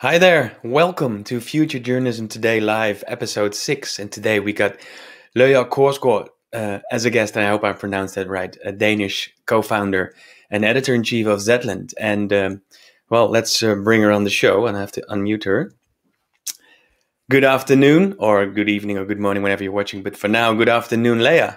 Hi there, welcome to Future Journalism Today Live, episode 6. And today we got Lea Korsgaard as a guest, and I hope I pronounced that right, a Danish co-founder and editor-in-chief of Zetland. And well, let's bring her on the show, and I have to unmute her. Good afternoon, or good evening, or good morning, whenever you're watching. But for now, good afternoon, Lea.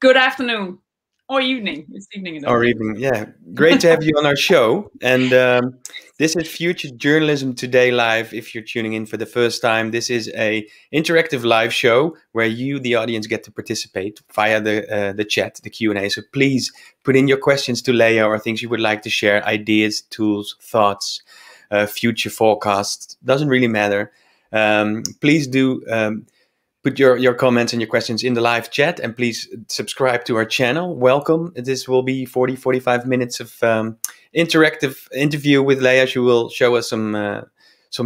Good afternoon, or evening. It's evening. Or evening, yeah. Great to have you on our show. And this is Future Journalism Today Live. If you're tuning in for the first time, this is an interactive live show where you, the audience, get to participate via the chat, the Q&A. So please put in your questions to Lea or things you would like to share, ideas, tools, thoughts, future forecasts. Doesn't really matter. Please do put your comments and your questions in the live chat, and please subscribe to our channel. Welcome. This will be 40, 45 minutes of interactive interview with Lea. She will show us some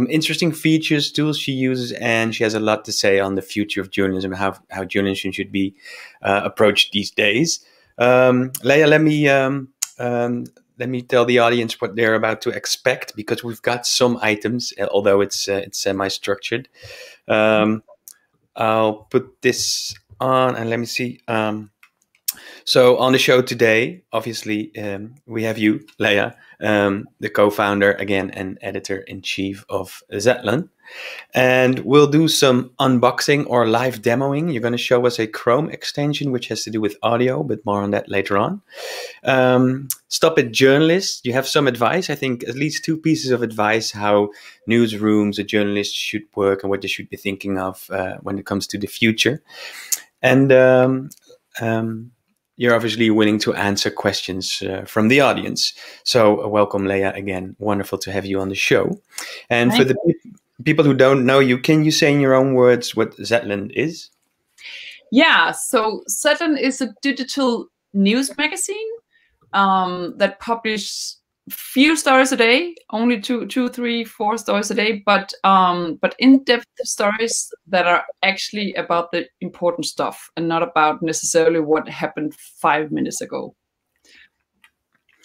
interesting features, tools she uses, and she has a lot to say on the future of journalism, how journalism should be approached these days. Lea, let me tell the audience what they're about to expect, because we've got some items, although it's semi-structured. I'll put this on and let me see. So on the show today, obviously, we have you, Lea, the co-founder, again, and editor-in-chief of Zetland. And we'll do some unboxing or live demoing. You're going to show us a Chrome extension, which has to do with audio, but more on that later on. Stop It Journalists. You have some advice, I think at least two pieces of advice, how newsrooms, a journalist should work and what they should be thinking of when it comes to the future. And you're obviously willing to answer questions from the audience. So welcome, Lea, again. Wonderful to have you on the show. And Thank for the people... People who don't know you, can you say in your own words what Zetland is? Yeah, so Zetland is a digital news magazine that publishes few stories a day, only two, three, four stories a day, but in-depth stories that are actually about the important stuff and not about necessarily what happened 5 minutes ago.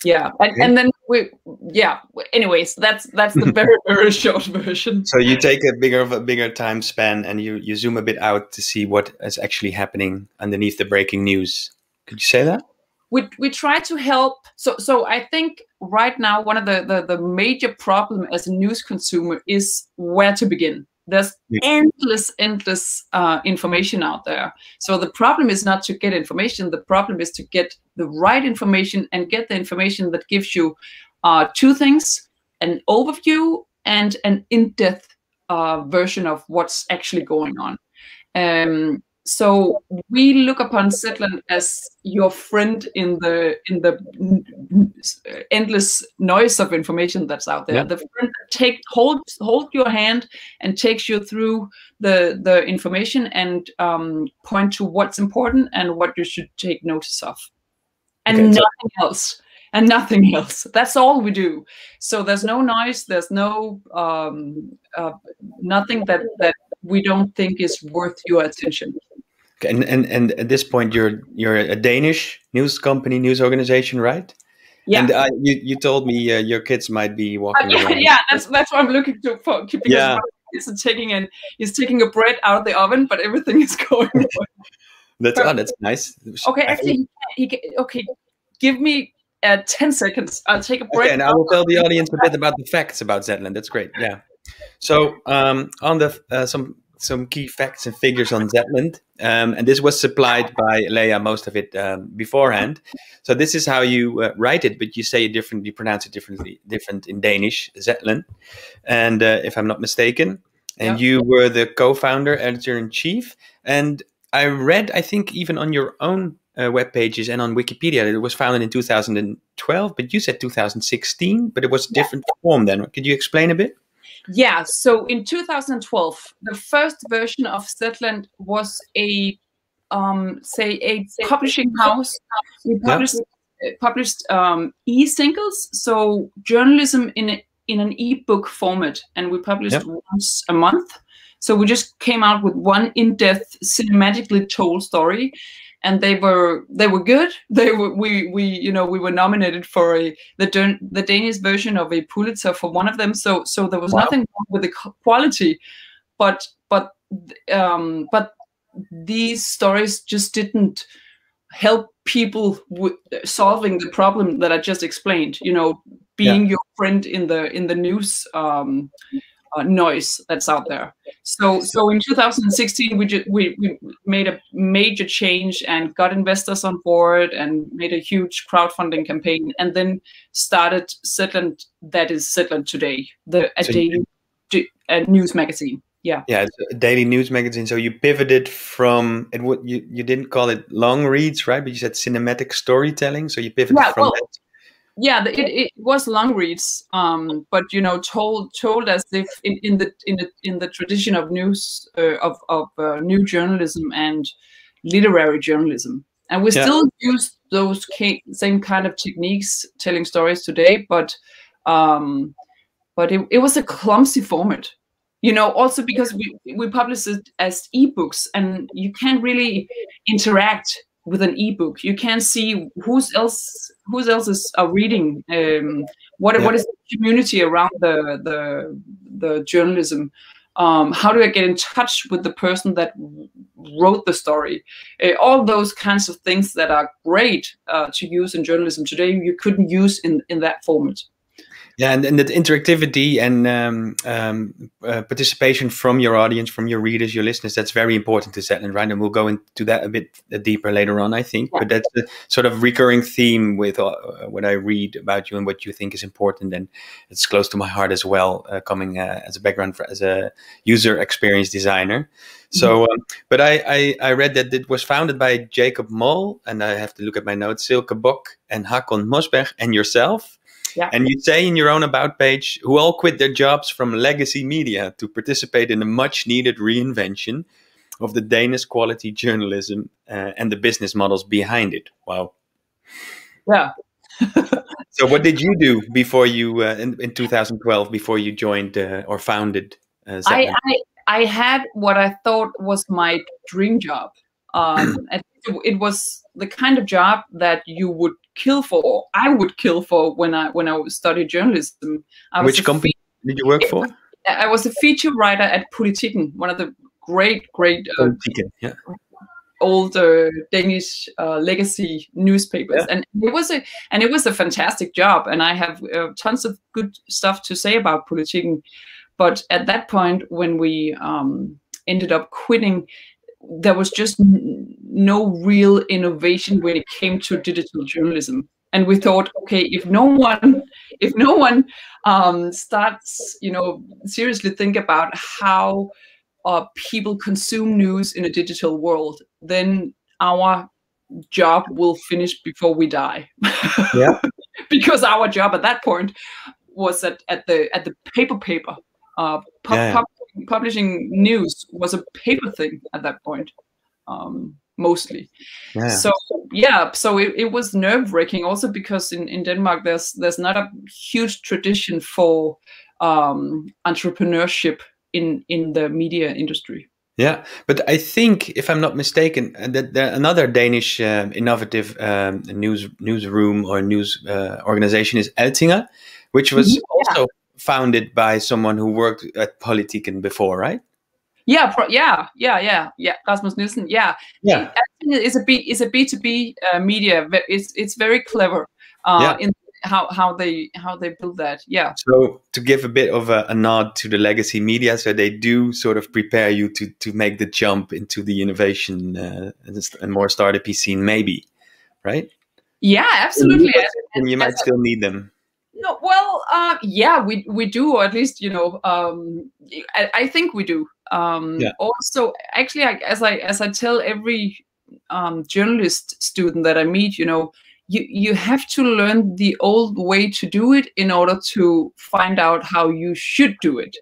Yeah, and then we, yeah. Anyways, that's the very very short version. So you take a bigger time span, and you zoom a bit out to see what is actually happening underneath the breaking news. Could you say that? We try to help. So I think right now one of the major problem as a news consumer is where to begin. There's endless information out there. So the problem is not to get information. The problem is to get the right information and get the information that gives you two things, an overview and an in-depth version of what's actually going on. So we look upon Zetland as your friend in the endless noise of information that's out there. Yeah. The friend that holds your hand and takes you through the information and point to what's important and what you should take notice of, and okay, nothing else. And nothing else. That's all we do. So there's no noise. There's no nothing that we don't think is worth your attention. Okay, and at this point, you're a Danish news company, news organization, right? Yeah. And you told me your kids might be walking around. Yeah, that's what I'm looking to for. Because yeah, my kids are taking a bread out of the oven, but everything is going on. that's nice. Okay, actually, okay, give me 10 seconds. I'll take a break. Okay, and I will tell the audience a bit about the facts about Zetland. That's great. Yeah. So on the some key facts and figures on Zetland, and this was supplied by Lea, most of it beforehand. So this is how you write it, but you say it differently, you pronounce it different in Danish, Zetland, and if I'm not mistaken. And yeah, you were the co-founder, editor-in-chief, and I read, I think, even on your own web pages and on Wikipedia, it was founded in 2012, but you said 2016, but it was a different form then. Could you explain a bit? Yeah, so in 2012, the first version of Zetland was a publishing house. We published e-singles, so journalism in an e-book format, and we published once a month. So we just came out with one in-depth, cinematically told story. and they were good. We were nominated for the Danish version of a Pulitzer for one of them. So there was nothing wrong with the quality, but these stories just didn't help people with solving the problem that I just explained. You know, being your friend in the news. Noise that's out there. So in 2016 we made a major change and got investors on board and made a huge crowdfunding campaign, and then started Zetland, that is Zetland Today, a daily news magazine. Yeah, it's a daily news magazine. So you pivoted from it. You didn't call it long reads, right? But you said cinematic storytelling. So you pivoted from that. Yeah, it was long reads, but you know, told as if in the tradition of news of new journalism and literary journalism, and we still use those same kind of techniques telling stories today, but it was a clumsy format, you know. Also because we publish it as ebooks, and you can't really interact with an ebook. You can't see who's else is reading, what is the community around the journalism, how do I get in touch with the person that wrote the story, all those kinds of things that are great to use in journalism today, you couldn't use in that format. Yeah, and that interactivity and participation from your audience, from your readers, your listeners, that's very important to Zetland, right? And we'll go into that a bit deeper later on, I think. Yeah. But that's the sort of recurring theme with what I read about you and what you think is important. And it's close to my heart as well, coming as a background as a user experience designer. So, but I read that it was founded by Jacob Moll, and I have to look at my notes, Silke Bock and Hakon Mosberg and yourself. Yeah. And you say in your own About page, who all quit their jobs from legacy media to participate in the much-needed reinvention of the Danish quality journalism and the business models behind it. Wow. Yeah. So what did you do before you, in 2012, before you joined or founded Zetland? I had what I thought was my dream job. It was the kind of job that you would kill for. I would kill for when I studied journalism. Which company did you work for? I was a feature writer at Politiken, one of the great old Danish legacy newspapers, and it was a fantastic job. And I have tons of good stuff to say about Politiken. But at that point, when we ended up quitting, there was just no real innovation when it came to digital journalism, and we thought, okay, if no one starts, you know, seriously think about how people consume news in a digital world, then our job will finish before we die. Yeah, because our job at that point was at the paper. Publishing news was a paper thing at that point, mostly. Yeah. So it was nerve-wracking, also because in Denmark there's not a huge tradition for entrepreneurship in the media industry. Yeah, but I think, if I'm not mistaken, that another Danish innovative newsroom or news organization is Eltinger, which was also founded by someone who worked at Politiken before, right? Yeah. Rasmus Nielsen. Yeah. It's a B2B media. It's very clever in how they build that. Yeah. So to give a bit of a nod to the legacy media, so they do sort of prepare you to make the jump into the innovation and more startup-y scene, maybe, right? Yeah, absolutely. And you might still need them. No, well, yeah, we do, or at least, you know, I think we do. Also, actually, as I tell every journalist student that I meet, you know, you have to learn the old way to do it in order to find out how you should do it.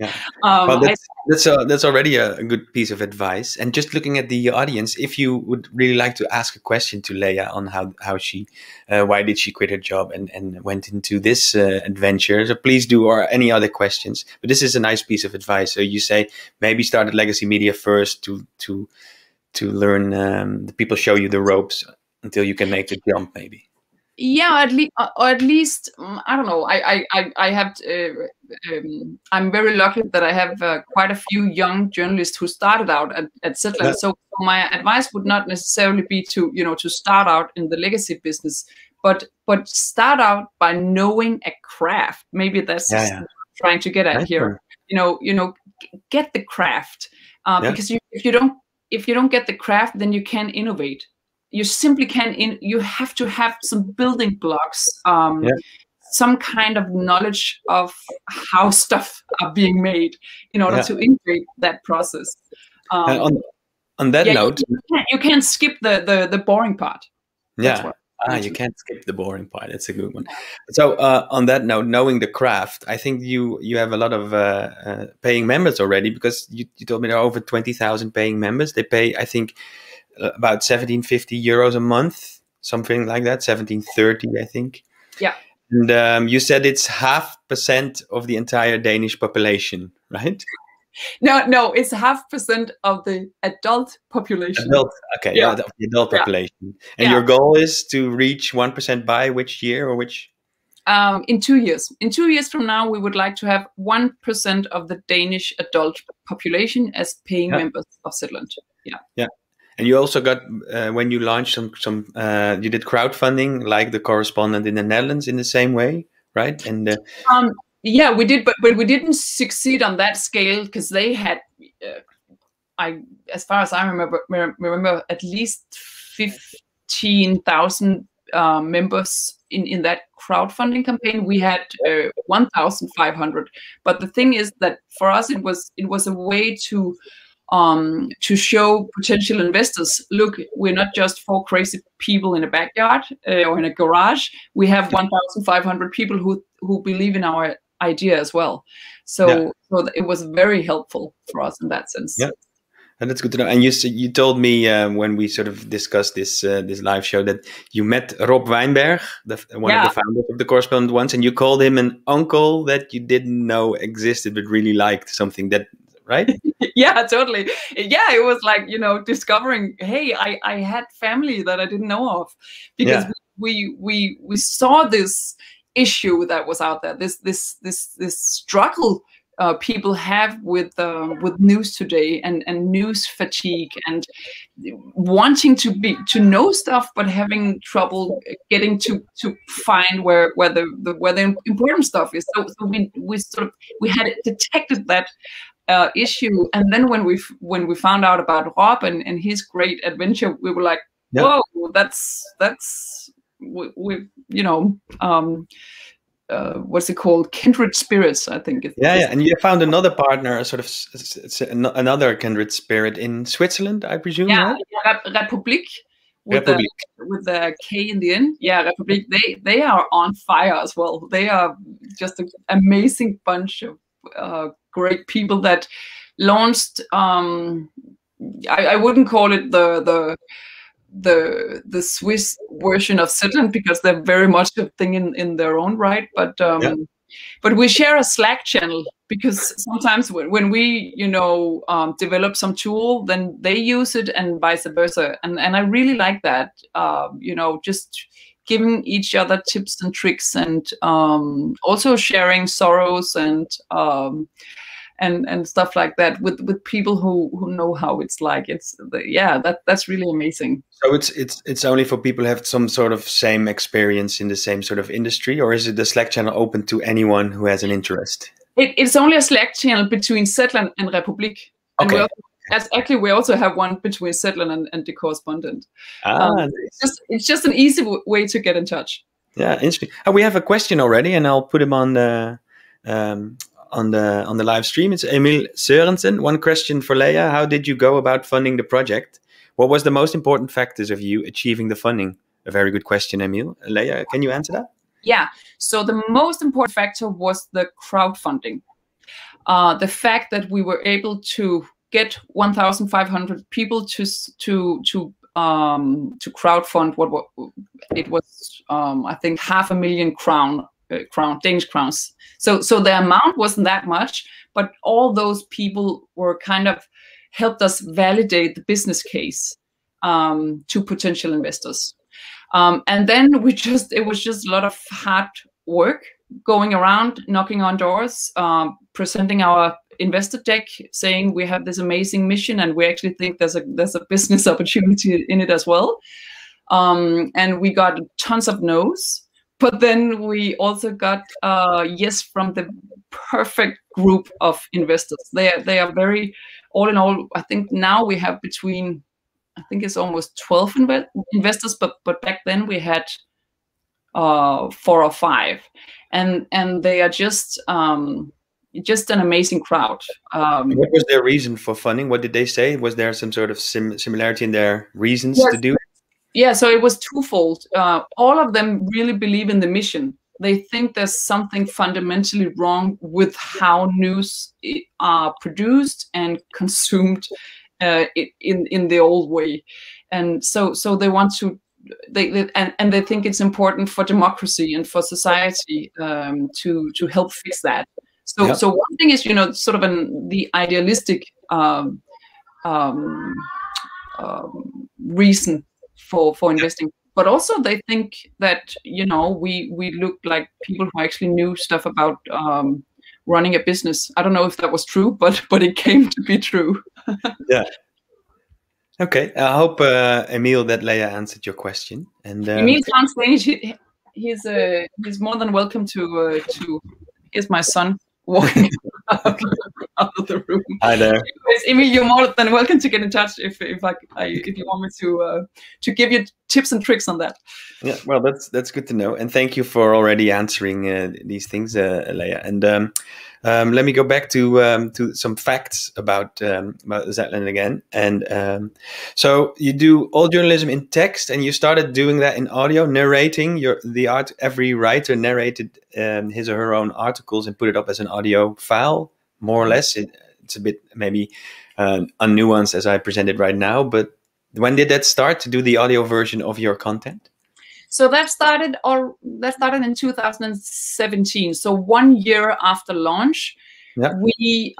Yeah. Well, that's already a good piece of advice. And just looking at the audience, if you would really like to ask a question to Lea on how she, why did she quit her job and went into this adventure, so please do, or any other questions. But this is a nice piece of advice. So you say maybe start at legacy media first to to learn, the people show you the ropes until you can make the jump, maybe. Yeah, at least I don't know. I have. I'm very lucky that I have quite a few young journalists who started out at Zetland. So my advice would not necessarily be to to start out in the legacy business, but start out by knowing a craft. Maybe that's what I'm trying to get at here. Get the craft because if you don't get the craft, then you can't innovate. You simply can't. You have to have some building blocks, some kind of knowledge of how stuff are being made in order to integrate that process. On that note, you can't skip the boring part. Yeah, you can't skip the boring part. That's a good one. So on that note, knowing the craft, I think you have a lot of paying members already, because you told me there are over 20,000 paying members. They pay, I think, about 1750 euros a month, something like that, 1730, I think. Yeah. And you said it's 0.5% of the entire Danish population, right? No, it's 0.5% of the adult population. Adult population. And your goal is to reach 1% by which year, or which? In 2 years. In 2 years from now, we would like to have 1% of the Danish adult population as paying members of Zetland. Yeah. Yeah. And you also got, when you launched some you did crowdfunding like The Correspondent in the Netherlands in the same way, right? And yeah, we did, but we didn't succeed on that scale, because they had, as far as I remember at least 15,000 members in that crowdfunding campaign. We had 1,500. But the thing is that for us, it was a way to show potential investors, look, we're not just 4 crazy people in a backyard or in a garage. We have 1,500 people who believe in our idea as well. So, so it was very helpful for us in that sense. Yeah, and that's good to know. And you told me when we sort of discussed this this live show that you met Rob Weinberg, one of the founders of The Correspondent, once, and you called him an uncle that you didn't know existed but really liked, something that. Right? Yeah, totally. Yeah, it was like, discovering, hey, I had family that I didn't know of, because we saw this issue that was out there, this struggle people have with news today, and news fatigue, and wanting to know stuff but having trouble getting to find where the important stuff is. So we had detected that issue, and then when we found out about Rob and his great adventure, we were like, whoa, that's what's it called, kindred spirits, I think. And you found another partner, a sort of another kindred spirit in Switzerland, I presume. Republik. With the K in the end. Yeah, Republik. They are on fire as well. They are just an amazing bunch of great people that launched. I wouldn't call it the Swiss version of Zetland, because they're very much a thing in their own right. But we share a Slack channel, because sometimes when we develop some tool, then they use it and vice versa. And I really like that. Just giving each other tips and tricks, and also sharing sorrows and stuff like that with people who know how it's like. That's really amazing. So it's only for people who have some sort of same experience in the same sort of industry, or is it the Slack channel open to anyone who has an interest? It's only a Slack channel between Zetland and Republik. Okay. Actually, we also have one between Zetland and The Correspondent. It's just an easy way to get in touch. Yeah, interesting. We have a question already, and I'll put him on the live stream. It's Emil Sørensen. One question for Lea: how did you go about funding the project? What was the most important factors of you achieving the funding? A very good question, Emil. Lea, can you answer that? Yeah. So the most important factor was the crowdfunding. The fact that we were able to get 1,500 people to crowdfund what it was. I think 500,000 Danish crowns. So the amount wasn't that much, but all those people were kind of helped us validate the business case to potential investors. And then it was just a lot of hard work going around, knocking on doors, presenting our investor deck, saying we have this amazing mission and we actually think there's a business opportunity in it as well. And we got tons of no's, but then we also got yes from the perfect group of investors. They are very, all in all, I think now we have between, I think it's almost 12 investors, but back then we had 4 or 5, and they are just an amazing crowd. What was their reason for funding? What did they say? Was there some sort of similarity in their reasons to do? Yeah, so it was twofold. All of them really believe in the mission. They think there's something fundamentally wrong with how news are produced and consumed in the old way, and so they want to. They think it's important for democracy and for society to help fix that. So so one thing is, you know, sort of the idealistic reason for investing, but also they think that, you know, we look like people who actually knew stuff about running a business. I don't know if that was true, but it came to be true. Yeah. Okay, I hope, Emil, that Lea answered your question. And Emil sounds strange. He's more than welcome to Here's my son walking out of the room. Hi there. Anyways, Emil, you're more than welcome to get in touch if you want me to give you tips and tricks on that. Yeah, well, that's good to know, and thank you for already answering these things, Lea. And let me go back to some facts about Zetland again. And so you do all journalism in text, and you started doing that in audio, narrating the art. Every writer narrated his or her own articles and put it up as an audio file, more or less. It's a bit maybe unnuanced as I presented right now. But when did that start, to do the audio version of your content? So that started in 2017. So 1 year after launch, we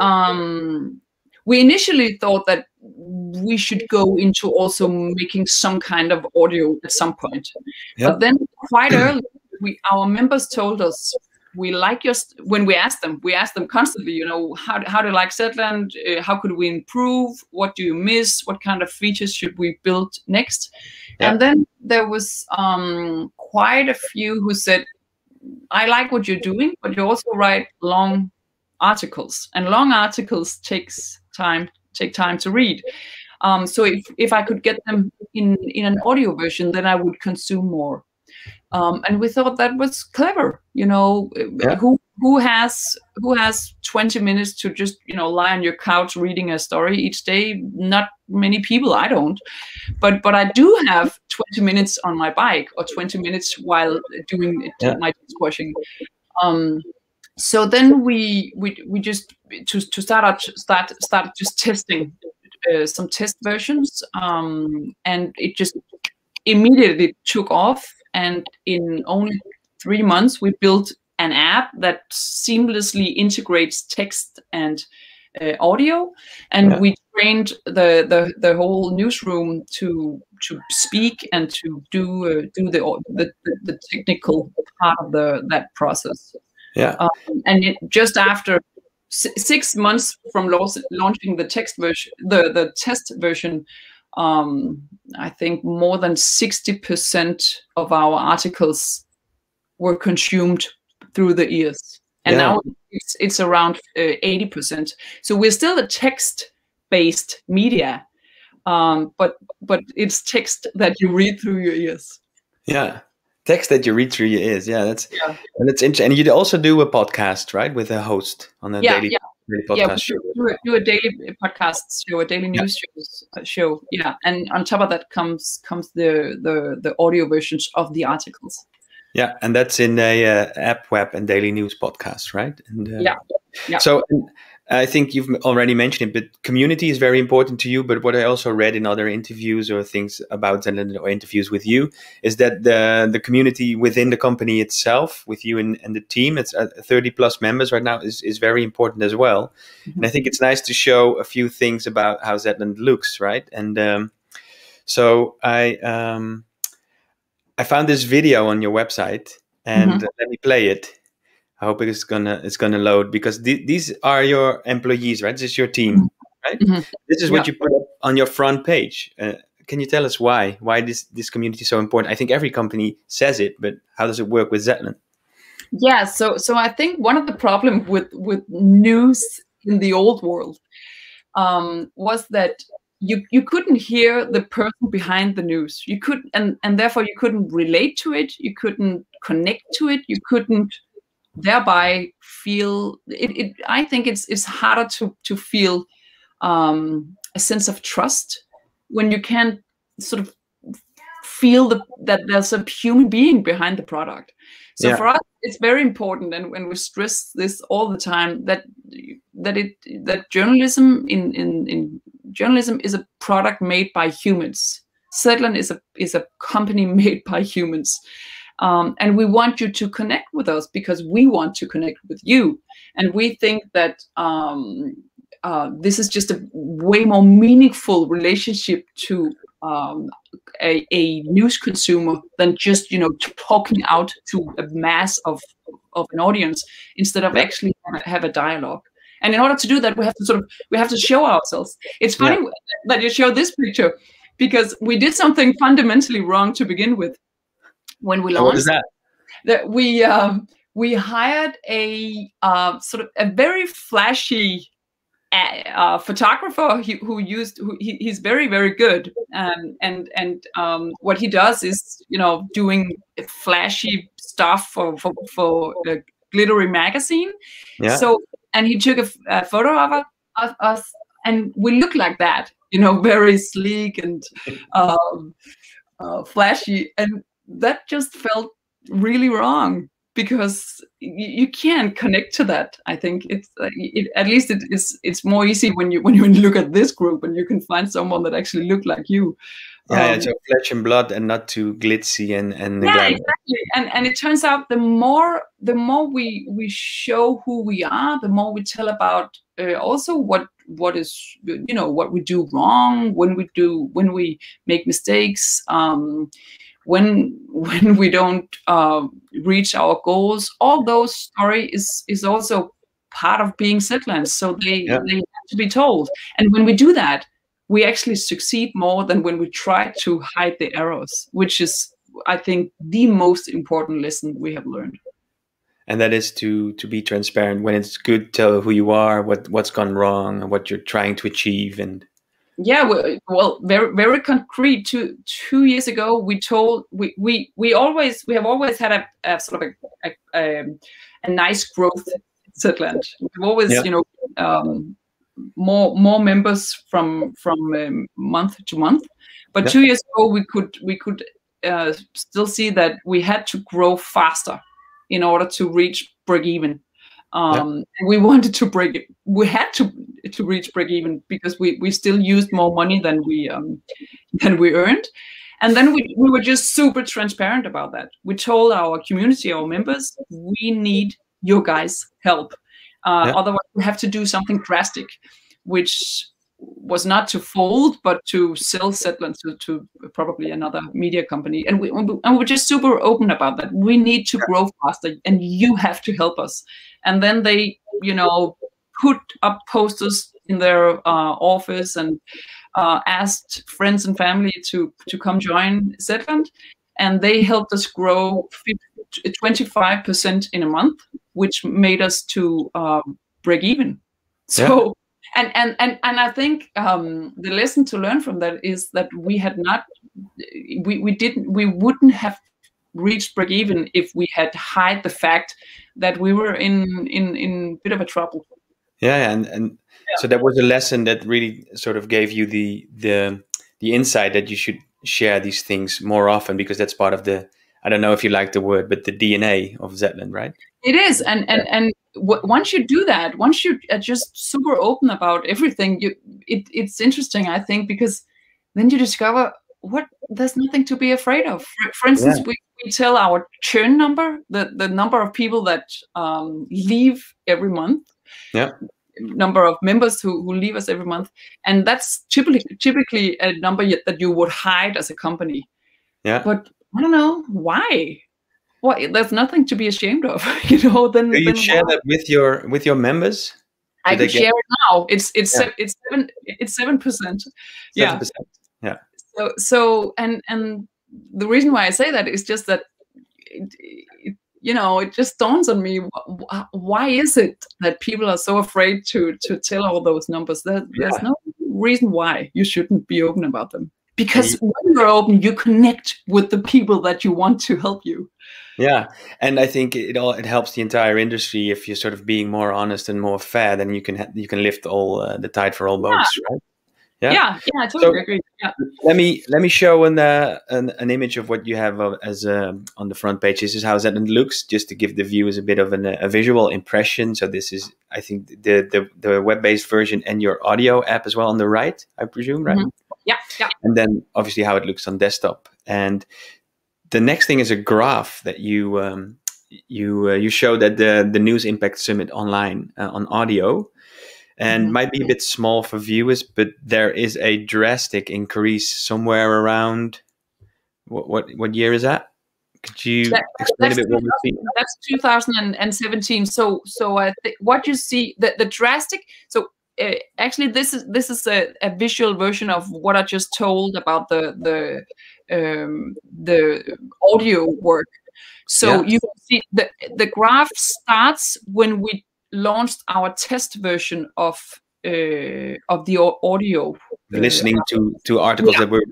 initially thought that we should go into also making some kind of audio at some point. But then quite early, our members told us, we like your, when we asked them constantly, you know, how do you like Zetland? How could we improve? What do you miss? What kind of features should we build next? And then there was quite a few who said, I like what you're doing, but you also write long articles, and long articles take time to read. So if I could get them in an audio version, then I would consume more. And we thought that was clever, you know. Who has 20 minutes to just, you know, lie on your couch reading a story each day? Not many people. I don't, but I do have 20 minutes on my bike, or 20 minutes while doing my dishwashing. So then we just start just testing some test versions, and it just immediately took off. And in only 3 months, we built an app that seamlessly integrates text and audio, and we trained the whole newsroom to speak and to do the technical part of that process. Yeah, and just after 6 months from launching the text version, the test version, I think more than 60% of our articles were consumed through the ears, and now it's around 80%. So we're still a text-based media, but it's text that you read through your ears. Yeah, text that you read through your ears. Yeah, that's interesting. And you also do a podcast, right, with a host on a daily. We do a daily podcast show, a daily news show. Yeah, and on top of that comes the audio versions of the articles. Yeah, and that's in a app, web, and daily news podcast, right? And, yeah. So I think you've already mentioned it, but community is very important to you. But what I also read in other interviews or things about Zetland or interviews with you is that the community within the company itself, with you and the team, it's 30 plus members right now, is very important as well. Mm-hmm. And I think it's nice to show a few things about how Zetland looks, right? And so I found this video on your website, and mm-hmm. Let me play it. I hope it's gonna load, because these are your employees, right? This is your team, right? Mm-hmm. This is what you put up on your front page. Can you tell us why? Why this community is so important? I think every company says it, but how does it work with Zetland? Yeah, so I think one of the problems with news in the old world was that you couldn't hear the person behind the news. You could, and therefore you couldn't relate to it. You couldn't connect to it. You couldn't. Thereby feel it. I think it's harder to feel a sense of trust when you can't sort of feel that there's a human being behind the product. So for us, it's very important, and when we stress this all the time, that journalism in journalism is a product made by humans. Zetland is a company made by humans. And we want you to connect with us because we want to connect with you. And we think that this is just a way more meaningful relationship to a news consumer than just, you know, talking out to a mass of an audience instead of actually have a dialogue. And in order to do that, we have to show ourselves. It's funny that you show this picture, because we did something fundamentally wrong to begin with. When we launched, what is that? That we hired a sort of a very flashy photographer who's very, very good, and what he does is, you know, doing flashy stuff for the glittery magazine. Yeah. So, and he took a photo of us, and we look like that, you know, very sleek and flashy, and that just felt really wrong, because you can't connect to that. I think it's more easy when you look at this group and you can find someone that actually looked like you. Yeah, so flesh and blood, and not too glitzy and yeah, exactly. And it turns out the more we show who we are, the more we tell about also what is, you know, what we do wrong, when we make mistakes. When we don't reach our goals, all those story is also part of being Zetland. So they have to be told. And when we do that, we actually succeed more than when we try to hide the errors, which is, I think, the most important lesson we have learned. And that is to be transparent. When it's good, tell who you are, what's gone wrong, and what you're trying to achieve, and. Yeah, well, very, very concrete. Two years ago, we told we have always had a sort of a nice growth in Zetland. We've always, you know, more members from month to month. But 2 years ago, we could still see that we had to grow faster in order to reach break even. We wanted to break. We had to reach break even, because we still used more money than we earned. And then we were just super transparent about that. We told our community, our members, we need your guys' help. Otherwise, we have to do something drastic, which was not to fold, but to sell Zetland to probably another media company. And we were just super open about that. We need to grow faster, and you have to help us. And then they, you know, put up posters in their office and asked friends and family to come join Zetland. And they helped us grow 25% in a month, which made us to break even. So. Yeah. And I think the lesson to learn from that is that we wouldn't have reached break even if we had hid the fact that we were in a bit of a trouble. Yeah, and so that was a lesson that really sort of gave you the insight that you should share these things more often, because that's part of the, I don't know if you like the word, but the DNA of Zetland, right? It is, and once you do that, once you are just super open about everything, it's interesting, I think, because then you discover what there's nothing to be afraid of. For instance, we tell our churn number, the number of people that leave every month, number of members who leave us every month, and that's typically a number that you would hide as a company. Yeah, but I don't know why. Well, there's nothing to be ashamed of, you know. Do you share that with your members? I can share it now. It's 7%. Yeah. 7%. Yeah. So and the reason why I say that is just that it just dawns on me, why is it that people are so afraid to tell all those numbers? There's no reason why you shouldn't be open about them. Because when you're open, you connect with the people that you want to help you. Yeah, and I think it helps the entire industry if you're sort of being more honest and more fair. Then you can lift all the tide for all boats, right? Yeah, I totally agree. Yeah. Let me show an image of what you have as on the front page. This is how Zetland looks, just to give the viewers a bit of a visual impression. So this is, I think, the web-based version and your audio app as well on the right, I presume, right? Mm-hmm. Yeah. And then obviously how it looks on desktop. And the next thing is a graph that you showed at the News Impact Summit online on audio, and might be a bit small for viewers, but there is a drastic increase somewhere around what year is that? Could you explain a bit what we see? That's 2017. So what you see, the drastic, so. Actually, this is a visual version of what I just told about the audio work. So you can see the graph starts when we launched our test version of the audio. Listening to articles that were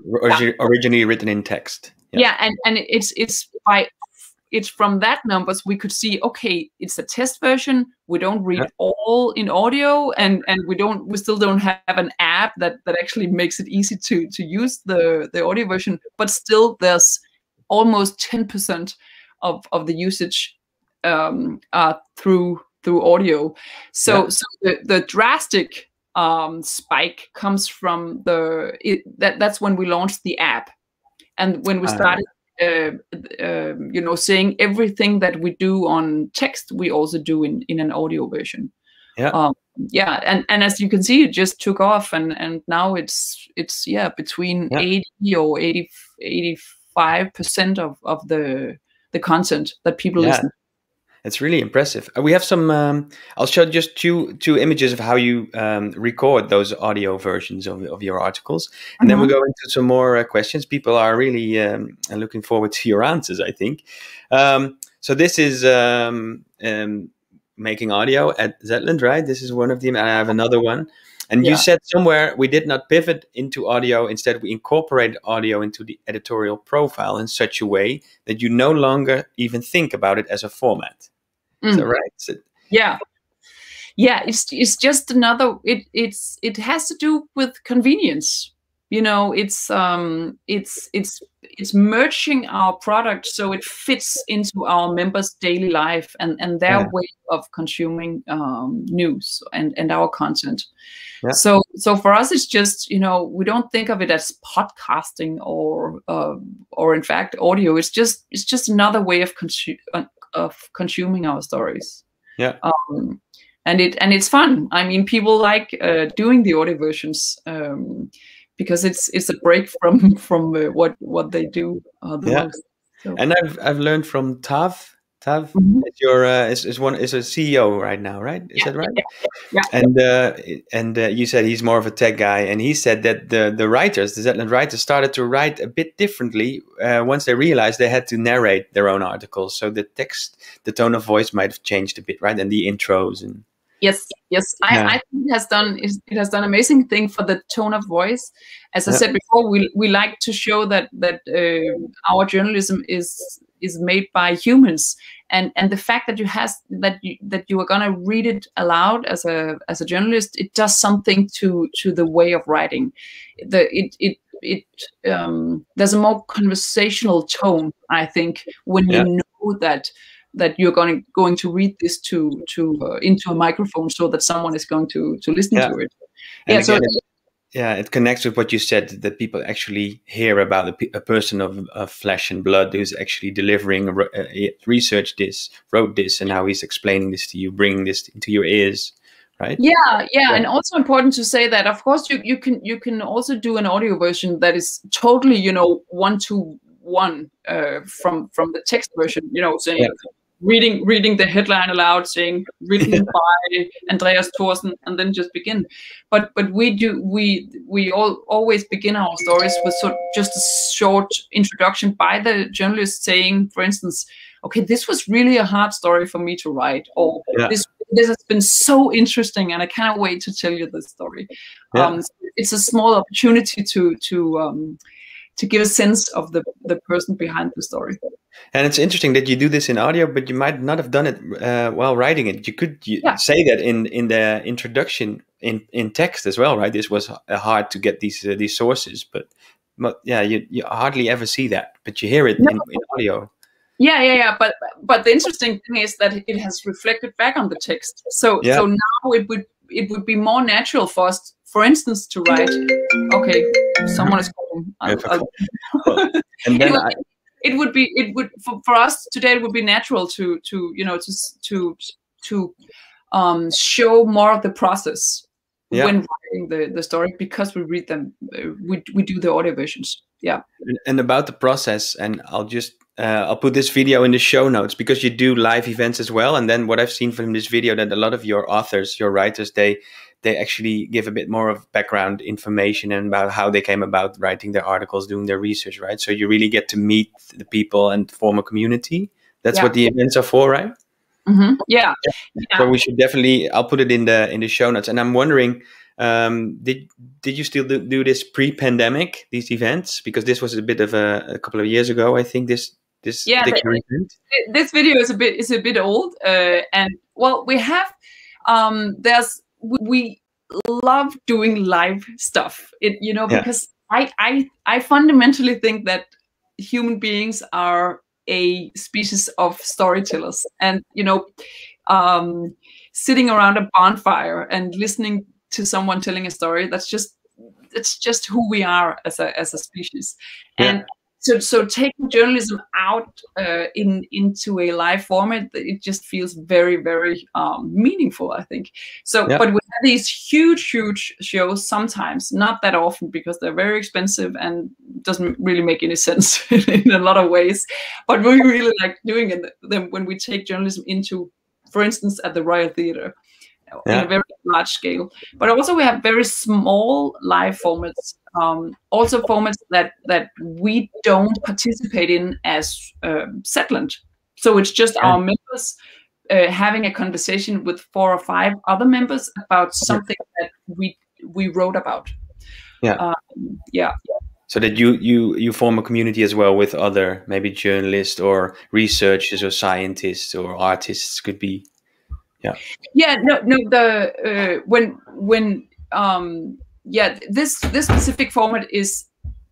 originally written in text. Yeah, and it's from that numbers we could see, okay, it's a test version. We don't read all in audio, and we still don't have an app that actually makes it easy to use the audio version, but still there's almost 10% of the usage through audio. So the drastic spike comes from that's when we launched the app, and when we started saying everything that we do on text, we also do in an audio version. And as you can see, it just took off, and now it's between 80 or 85% of the content that people listen to. It's really impressive. We have some. I'll show just two images of how you record those audio versions of your articles, and then we'll go into some more questions. People are really looking forward to your answers, I think. So this is making audio at Zetland, right? This is one of them, and I have another one. And you said somewhere we did not pivot into audio. Instead, we incorporated audio into the editorial profile in such a way that you no longer even think about it as a format. Is that right? Yeah. It's just another. It has to do with convenience. You know, it's merging our product so it fits into our members' daily life and their way of consuming news and our content. Yeah. So for us, it's just, we don't think of it as podcasting or in fact audio. It's just another way of consuming our stories. Yeah. And it's fun. I mean, people like doing the audio versions. Because it's a break from what they do. So. And I've learned from Tav. Tav is a CEO right now, right? Is that right? Yeah. And you said he's more of a tech guy, and he said that the writers, the Zetland writers, started to write a bit differently once they realized they had to narrate their own articles. So the text, the tone of voice might have changed a bit, right? And the intros and. Yes. I think it has done amazing thing for the tone of voice. As I said before, we like to show that our journalism is made by humans, and the fact that you are gonna read it aloud as a journalist, it does something to the way of writing. There's a more conversational tone, I think, when you know that that you're going to read this into a microphone so that someone is going to listen to it. And yeah, again, so it connects with what you said, that people actually hear about a person of flesh and blood who's actually delivering, researched this, wrote this, and how he's explaining this to you, bringing this into your ears. Right? Yeah, and also important to say that, of course, you can also do an audio version that is totally, you know, one-to-one from the text version, you know, saying reading the headline aloud, saying written by Andreas Thorsen, and then just begin. But we always begin our stories with sort of just a short introduction by the journalist saying, for instance, okay, this was really a hard story for me to write, or this has been so interesting, and I cannot wait to tell you this story. Yeah. So it's a small opportunity to give a sense of the person behind the story. And it's interesting that you do this in audio, but you might not have done it while writing it. You could say that in the introduction in text as well, right? This was hard to get these sources, but yeah, you hardly ever see that, but you hear it in audio. Yeah. But the interesting thing is that it has reflected back on the text. So now it would be more natural for us, for instance, to write, okay, someone is calling. And then it would for us today, it would be natural to show more of the process when writing the story, because we read them, we do the audio versions. Yeah. And about the process, and I'll put this video in the show notes, because you do live events as well. And then what I've seen from this video, that a lot of your authors, your writers, they actually give a bit more of background information and about how they came about writing their articles, doing their research, right? So you really get to meet the people and form a community. That's what the events are for, right? Mm-hmm. Yeah. So we should definitely, I'll put it in the show notes. And I'm wondering, did you still do this pre-pandemic, these events? Because this was a bit of a couple of years ago, I think, this video is a bit old, and well, we have we love doing live stuff. Because I fundamentally think that human beings are a species of storytellers, and sitting around a bonfire and listening to someone telling a story, it's just who we are as a species, and. So taking journalism out into a live format, it just feels very, very meaningful, I think. So, but we have these huge shows sometimes, not that often, because they're very expensive and doesn't really make any sense in a lot of ways. But we really like doing it then when we take journalism into, for instance, at the Royal Theatre. On a very large scale, but also we have very small live formats, also formats that we don't participate in as Zetland. So it's just our members having a conversation with 4 or 5 other members about something that we wrote about. So that you form a community as well with other maybe journalists or researchers or scientists or artists, could be. This specific format is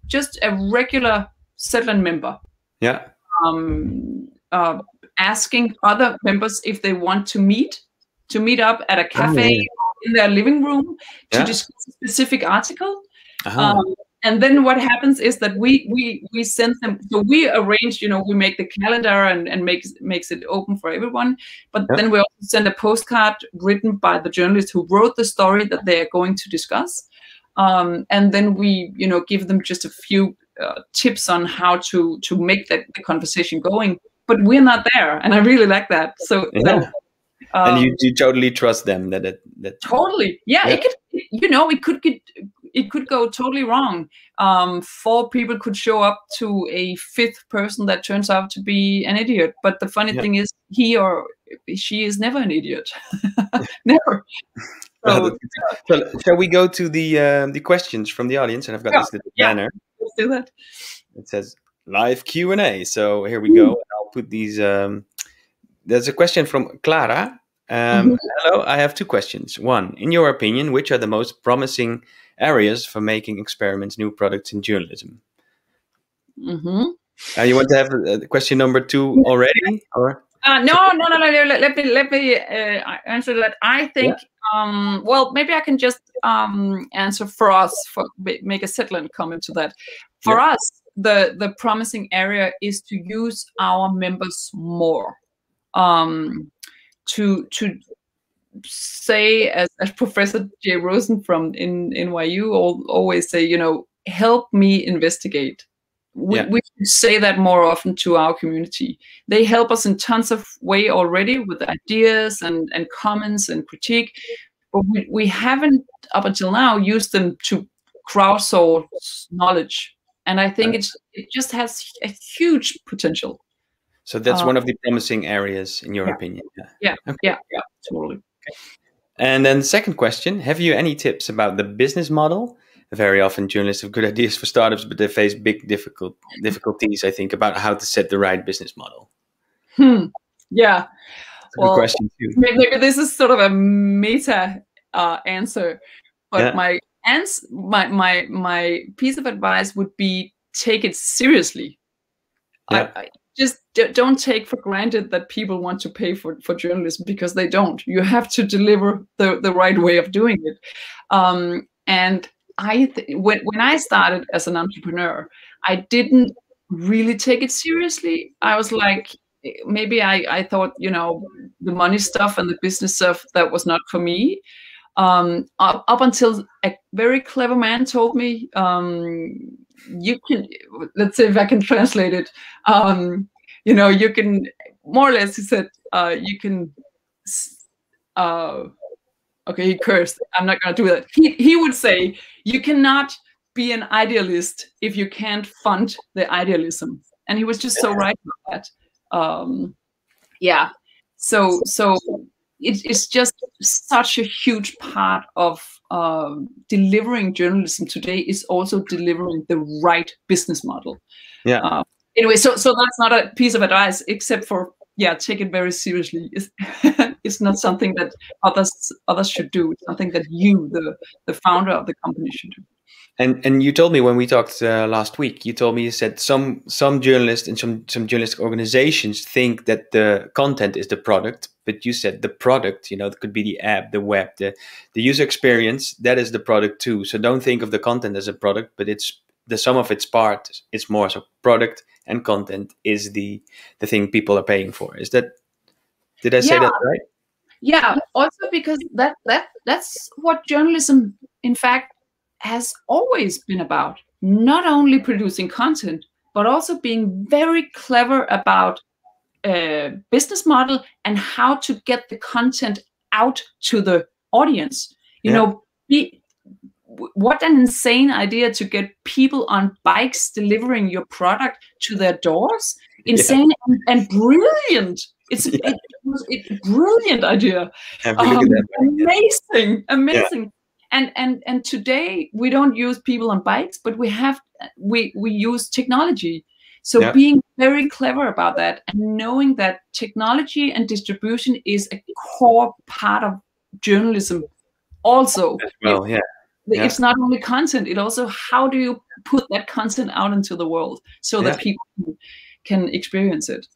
just a regular Zetland member asking other members if they want to meet up at a cafe in their living room to discuss a specific article. And then what happens is that we send them, so we arrange, we make the calendar and makes it open for everyone. But then we also send a postcard written by the journalist who wrote the story that they are going to discuss. And then we, give them just a few tips on how to make the conversation going. But we're not there, and I really like that. So. Yeah. And you totally trust them that totally. Yeah. It could, it could go totally wrong. 4 people could show up to a 5th person that turns out to be an idiot. But the funny thing is, he or she is never an idiot. Never. So shall we go to the questions from the audience? And I've got this little banner. Let's do that. It says live Q&A. So here we go. I'll put these. There's a question from Clara. Hello, I have 2 questions. 1, in your opinion, which are the most promising areas for making experiments, new products in journalism? You want to have question number 2 already? Or No. Let me answer that. I think. Yeah. Well, maybe I can just answer for us. Make a Zetland comment to that. For us, the promising area is to use our members more. To say, as Professor Jay Rosen from NYU always say, you know, help me investigate. We should say that more often to our community. They help us in tons of ways already with ideas and comments and critique, but we haven't up until now used them to crowdsource knowledge. And I think it just has a huge potential. So that's one of the promising areas in your opinion. Yeah, totally. Okay. And then the second question, have you any tips about the business model? Very often journalists have good ideas for startups, but they face big difficulties, I think, about how to set the right business model. Yeah. Well, good question too. Maybe this is sort of a meta answer, but my piece of advice would be take it seriously. Yeah. I just don't take for granted that people want to pay for journalism, because they don't. You have to deliver the right way of doing it. When I started as an entrepreneur, I didn't really take it seriously. I was like, maybe I thought, you know, the money stuff and the business stuff, that was not for me. Up until a very clever man told me, you can, let's see if I can translate it. You know, you can, more or less he said, you can, okay, he cursed. I'm not going to do that. He would say, you cannot be an idealist if you can't fund the idealism. And he was just so right about that. So it's just such a huge part of delivering journalism today is also delivering the right business model. Yeah. Anyway, so that's not a piece of advice, except for, take it very seriously. It's not something that others should do. It's something that you, the founder of the company, should do. And you told me when we talked last week, you told me, you said some journalists and some journalistic organizations think that the content is the product, but you said the product, you know, it could be the app, the web, the user experience, that is the product too. So don't think of the content as a product, but it's the sum of its parts. It's more. So product and content is the thing people are paying for. Is that, did I say that right? Yeah, also because that's what journalism, in fact, has always been about. Not only producing content, but also being very clever about business model and how to get the content out to the audience. You know, what an insane idea to get people on bikes delivering your product to their doors. Insane and brilliant. It's a brilliant idea. Amazing. Yeah. And today we don't use people on bikes, but we use technology. So being very clever about that and knowing that technology and distribution is a core part of journalism also. Well, it's not only content, it also, how do you put that content out into the world so that people can experience it?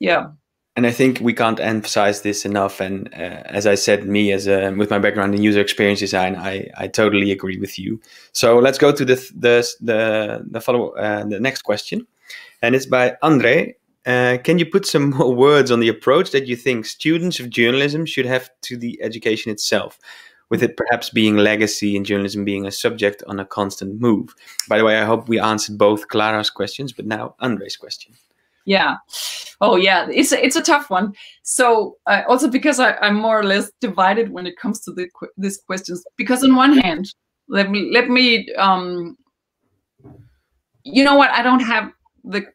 Yeah. And I think we can't emphasize this enough. And as I said, with my background in user experience design, I totally agree with you. So let's go to the next question, and it's by Andre. Can you put some more words on the approach that you think students of journalism should have to the education itself? With it perhaps being legacy and journalism being a subject on a constant move. By the way, I hope we answered both Clara's questions, but now Andre's question. Yeah. Oh, yeah. It's a tough one. So also because I'm more or less divided when it comes to these questions. Because on one hand, let me you know what? I don't have the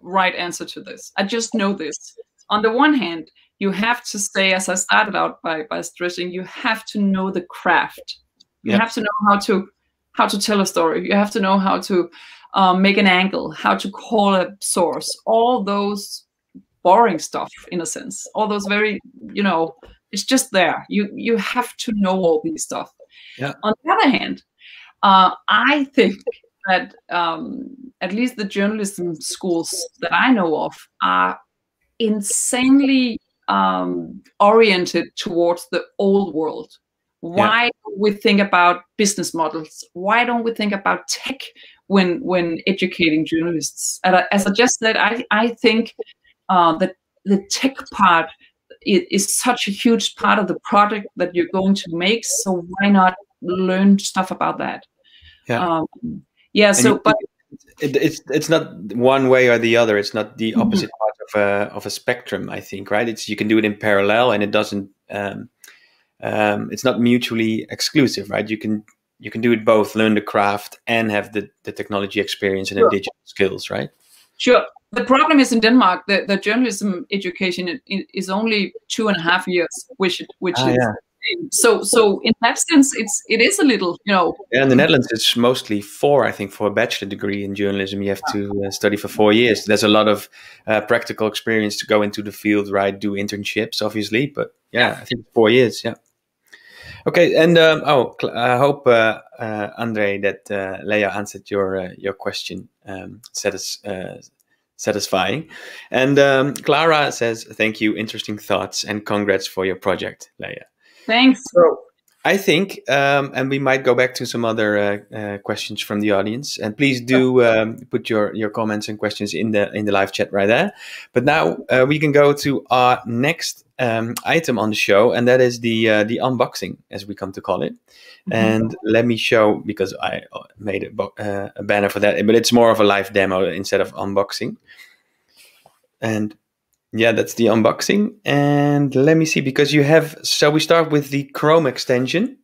right answer to this. I just know this. On the one hand, you have to say, as I started out by stressing, you have to know the craft. You have to know how to tell a story. You have to know how to make an angle, how to call a source, all those boring stuff, in a sense, all those very, you know, it's just there. You have to know all these stuff. Yeah. On the other hand, I think that at least the journalism schools that I know of are insanely oriented towards the old world. Why don't we think about business models? Why don't we think about tech when educating journalists? And as I just said, I think that the tech part is such a huge part of the product that you're going to make. So why not learn stuff about that? Yeah. But it's not one way or the other. It's not the opposite part of a spectrum, I think, right? It's, you can do it in parallel, and it doesn't. It's not mutually exclusive, right? You can do it both, learn the craft and have the technology experience and the digital skills, right? Sure. The problem is in Denmark that the journalism education is only 2.5 years, So in that sense, it is a little, you know. Yeah, in the Netherlands, it's mostly 4, I think, for a bachelor degree in journalism. You have to study for 4 years. There's a lot of practical experience to go into the field, right? Do internships, obviously, but yeah, I think 4 years. Yeah. Okay, and I hope Andre, that Lea answered your question. Satisfying. And Clara says, "Thank you, interesting thoughts, and congrats for your project, Lea." Thanks. So I think, and we might go back to some other questions from the audience. And please do put your comments and questions in the live chat right there. But now we can go to our next item on the show, and that is the unboxing, as we come to call it. And let me show, because I made a banner for that, but it's more of a live demo instead of unboxing. And yeah, that's the unboxing. And let me see, because you have, shall we start with the Chrome extension?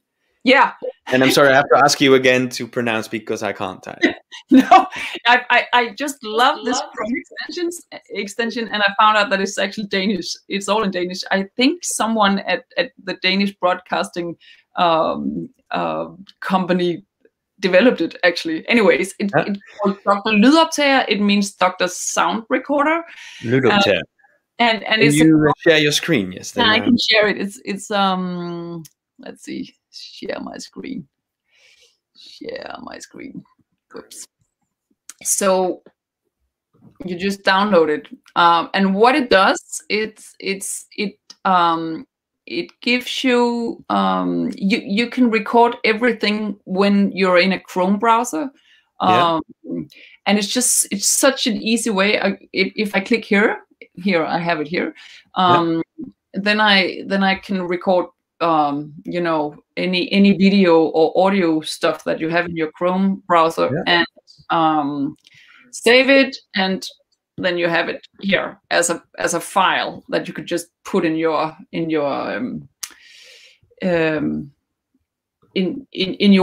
Yeah. And I'm sorry, I have to ask you again to pronounce, because I can't type. No, I just love this Chrome extension, and I found out that it's actually Danish. It's all in Danish. I think someone at the Danish broadcasting company developed it, actually. Anyways, it's called Dr. Lydoptager. It means Dr. Sound Recorder. Lydoptager. And it's you share your screen, yes? Then, I can share it. It's let's see, share my screen. Oops. So you just download it, and what it does, it gives you you can record everything when you're in a Chrome browser, and it's such an easy way. If I click here. I have it here. Then I can record, you know, any video or audio stuff that you have in your Chrome browser, and save it, and then you have it here as a file that you could just put in your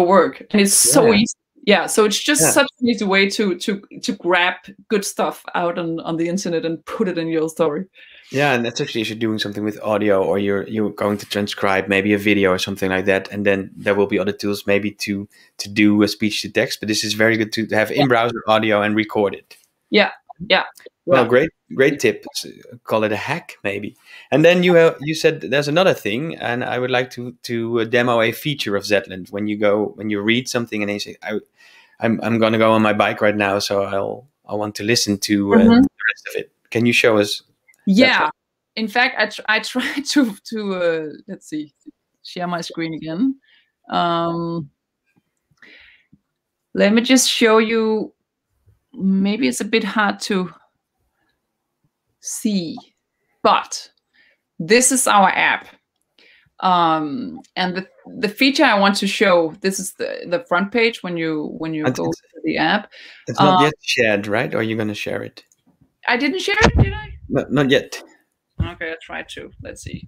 work. And it's so easy. Yeah, so it's just such an easy way to grab good stuff out on the internet and put it in your story. Yeah, and that's actually if you're doing something with audio, or you're going to transcribe maybe a video or something like that, and then there will be other tools maybe to do a speech to text. But this is very good to have in browser audio and record it. Yeah, yeah. Well, great tip. Call it a hack, maybe. And then you said there's another thing, and I would like to demo a feature of Zetland. When you read something, and you say, "I'm going to go on my bike right now, so I want to listen to the rest of it." Can you show us? Yeah. In fact, I tried to let's see, share my screen again. Let me just show you. Maybe it's a bit hard to see, but this is our app, and the feature I want to show, this is the front page when you go to the app. It's not yet shared, right? Or are you going to share it? I didn't share it, did I? No, not yet. Okay, I tried to. Let's see.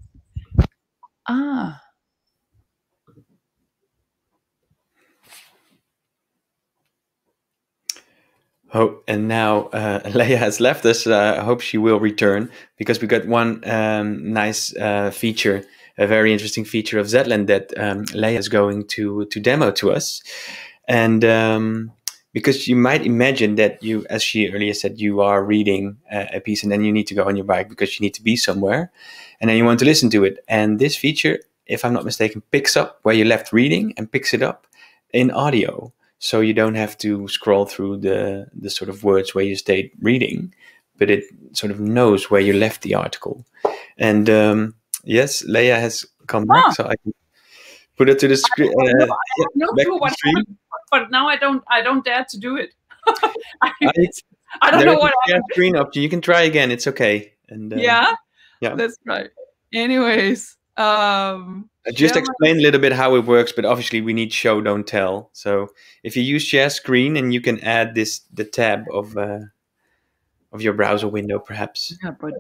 Ah. Oh, and now Lea has left us. I hope she will return, because we got one nice feature, a very interesting feature of Zetland that Lea is going to demo to us. And because you might imagine that you, as she earlier said, you are reading a piece, and then you need to go on your bike because you need to be somewhere, and then you want to listen to it. And this feature, if I'm not mistaken, picks up where you left reading and picks it up in audio. So you don't have to scroll through the sort of words where you stayed reading, but it sort of knows where you left the article. And yes, Lea has come back, so I can put it to the screen. But now I don't dare to do it. I don't know what happened. Screen up. You can try again. It's okay. And yeah, that's right. Anyways, just explain a little bit how it works. But obviously, we need show, don't tell. So if you use share screen, and you can add this the tab of your browser window, perhaps. Yeah, but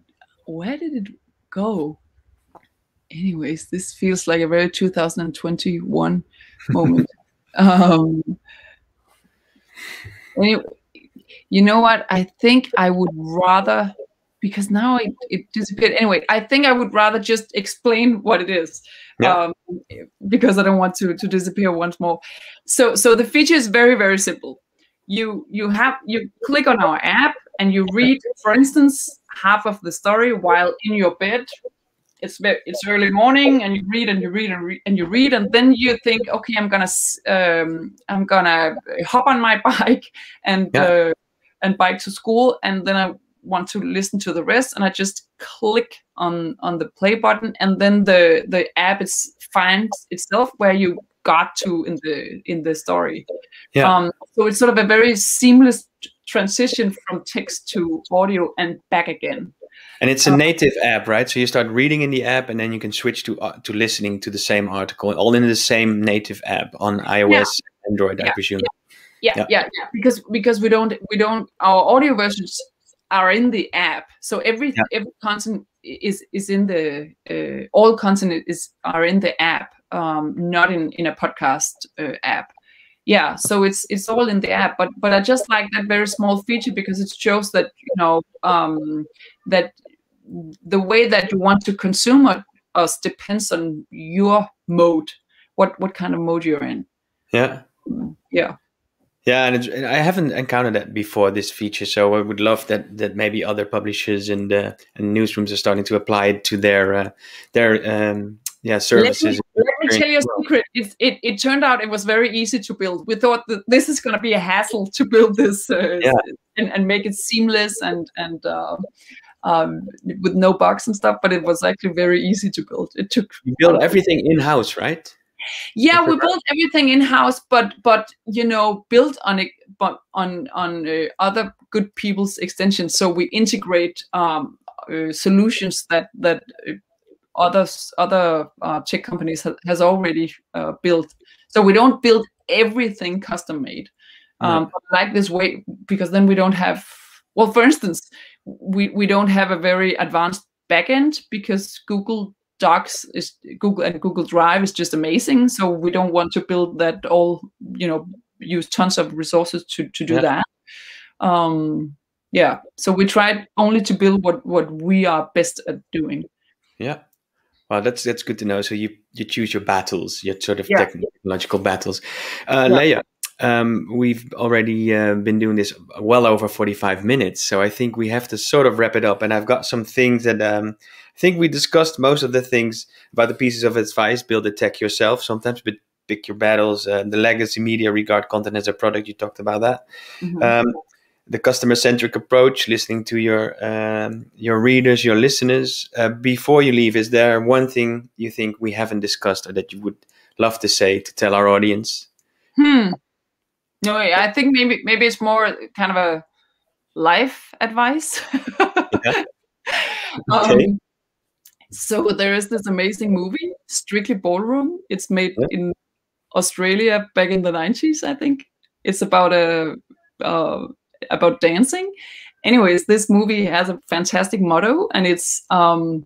where did it go? Anyways, this feels like a very 2021 moment. Anyway, you know what? I think I would rather, because now it disappeared. Anyway, I think I would rather just explain what it is, because I don't want to disappear once more. So the feature is very, very simple. You click on our app and you read, for instance, half of the story while in your bed. It's early morning, and you read and you read and read and you read, and then you think, okay, I'm gonna hop on my bike and bike to school, and then I want to listen to the rest, and I just click on the play button, and then the app finds itself where you got to in the story. Yeah. So it's sort of a very seamless transition from text to audio and back again. And it's a native app, right? So you start reading in the app, and then you can switch to listening to the same article, all in the same native app on iOS, Android, I presume. Yeah. Because we don't. Our audio versions are in the app, so every content is in the all content are in the app, not in a podcast app. Yeah, so it's all in the app, but I just like that very small feature because it shows that that the way that you want to consume us depends on your mode, what kind of mode you're in. Yeah, and I haven't encountered that before, this feature. So I would love that maybe other publishers and newsrooms are starting to apply it to their services. Let me tell you a secret. It turned out it was very easy to build. We thought that this is going to be a hassle to build this and make it seamless and with no bugs and stuff. But it was actually very easy to build. You build everything in house, right? Yeah, we built everything in house, but you know, built on it, but on other good people's extensions. So we integrate solutions that. Other tech companies has already built, so we don't build everything custom made. But like this way, because then we don't have. Well, for instance, we don't have a very advanced backend because Google Docs is Google Drive is just amazing. So we don't want to build that all. You know, use tons of resources to do that. So we tried only to build what we are best at doing. Yeah. Well, that's good to know. So you choose your battles, your sort of technological battles. Lea, we've already been doing this well over 45 minutes, so I think we have to sort of wrap it up. And I've got some things that I think we discussed most of the things about the pieces of advice: build the tech yourself sometimes, but pick your battles. The legacy media, regard content as a product. You talked about that. The customer-centric approach, listening to your readers, your listeners. Before you leave, is there one thing you think we haven't discussed or that you would love to say to tell our audience? No, I think maybe it's more kind of a life advice. So there is this amazing movie, Strictly Ballroom. It's made in Australia back in the 90s, I think. It's about dancing. Anyways, this movie has a fantastic motto, and it's a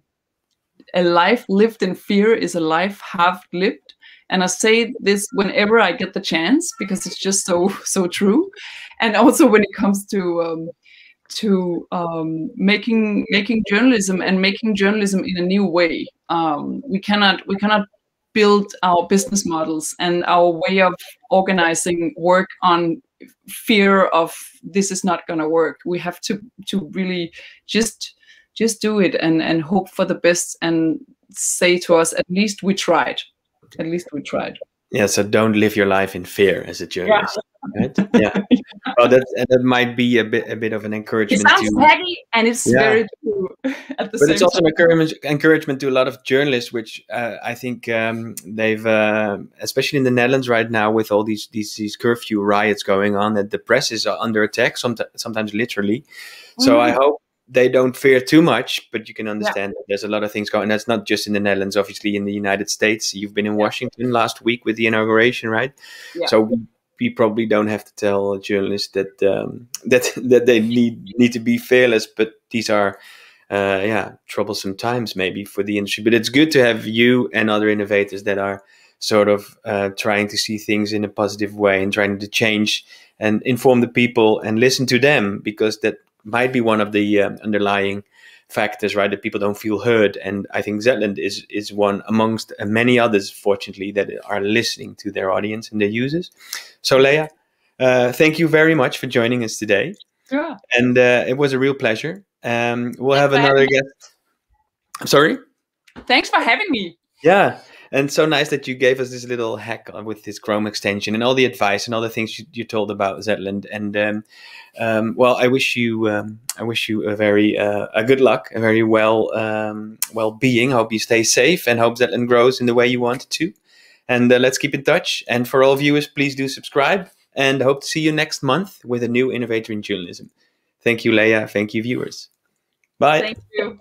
life lived in fear is a life half lived. And I say this whenever I get the chance because it's just so true. And also when it comes to making journalism and making journalism in a new way, we cannot build our business models and our way of organizing work on fear of this is not going to work. We have to really just do it and hope for the best and say to us, at least we tried. Yeah, so don't live your life in fear as a journalist. right? Yeah. Well, that might be a bit of an encouragement. It sounds heavy, and it's very true. But it's also an encouragement to a lot of journalists, which I think they've, especially in the Netherlands right now, with all these curfew riots going on, that the press is under attack, sometimes literally. So I hope they don't fear too much, but you can understand that there's a lot of things going. And that's not just in the Netherlands, obviously in the United States. You've been in Washington last week with the inauguration, right? Yeah. So we probably don't have to tell journalists that that they need to be fearless. But these are, troublesome times maybe for the industry. But it's good to have you and other innovators that are sort of trying to see things in a positive way and trying to change and inform the people and listen to them, because that might be one of the underlying factors, right? That people don't feel heard. And I think Zetland is one amongst many others, fortunately, that are listening to their audience and their users. So Lea, thank you very much for joining us today. Yeah. And it was a real pleasure. We'll have another guest. I'm sorry? Thanks for having me. Yeah. And so nice that you gave us this little hack with this Chrome extension and all the advice and all the things you told about Zetland. And well, I wish you a good luck, a very well-being. Hope you stay safe and hope Zetland grows in the way you want it to. And let's keep in touch. And for all viewers, please do subscribe. And hope to see you next month with a new innovator in journalism. Thank you, Lea. Thank you, viewers. Bye. Thank you.